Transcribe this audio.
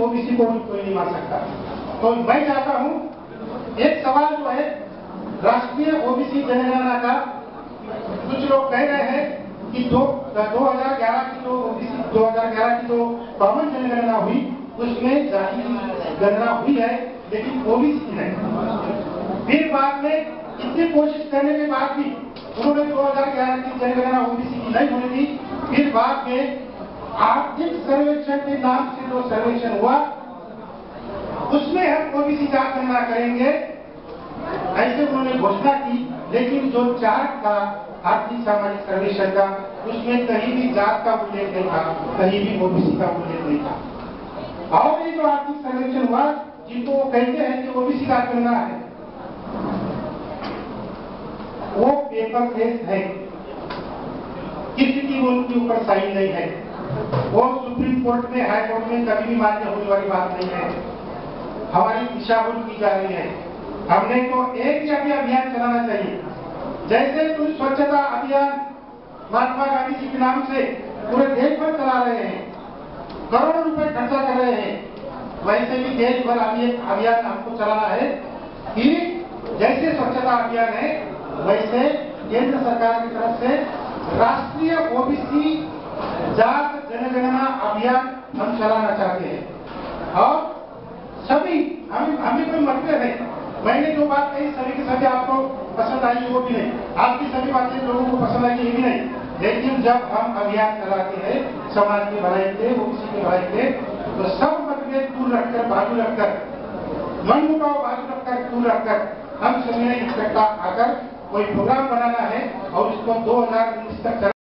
हूँ, ओबीसी को भी कोई नहीं मार सकता। तो मैं चाहता हूँ एक सवाल जो है राष्ट्रीय ओबीसी जनगणना का, कुछ लोग कह रहे हैं कि 2011 की जो कॉमन जनगणना हुई उसमें जाति गणना हुई है लेकिन ओबीसी की नहीं। फिर बाद में इतनी कोशिश करने के बाद भी उन्होंने 2011 की जनगणना ओबीसी की नहीं होने दी। फिर बाद में आर्थिक सर्वेक्षण के नाम से जो सर्वेक्षण हुआ उसमें हम ओबीसी जात गणना करेंगे ऐसे उन्होंने घोषणा की, लेकिन जो चार्ट था आर्थिक सामाजिक सर्वेक्षण का उसमें कहीं भी जात का उल्लेख नहीं था, कहीं भी ओबीसी का उल्लेख नहीं था। और ये जो आर्थिक सर्वेक्षण हुआ जिनको वो कहते हैं कि ओबीसी जात गणना है, वो पेपर फेस है, किसी की उनके ऊपर साइन नहीं है, वो सुप्रीम कोर्ट में हाई कोर्ट में कभी भी मान्य होने वाली बात नहीं है। हमारी दिशाभूल की जा रही है। हमने तो एक जगह अभियान चलाना चाहिए, जैसे कुछ स्वच्छता अभियान महात्मा गांधी जी के नाम से पूरे देश भर चला रहे हैं, करोड़ों रुपए खर्चा कर रहे हैं, वैसे भी देश भर अभियान हमको चलाना है कि जैसे स्वच्छता अभियान है वैसे केंद्र सरकार की तरफ से राष्ट्रीय ओबीसी जात जनगणना अभियान हम चलाना चाहते हैं। और सभी हमें कोई मतलब है, मैंने जो बात कही सभी के सभी आपको पसंद आई वो भी नहीं, आपकी सभी बातें लोगों को पसंद आई ये भी नहीं, लेकिन जब हम अभियान चलाते हैं समाज के भलाई के ओबीसी के भलाई के तो सब मतभेद दूर रखकर बाजू रखकर मनमुटाव बाजू रखकर दूर रखकर हम सबने इकट्ठा आकर कोई प्रोग्राम बनाना है और इसको 2019 तक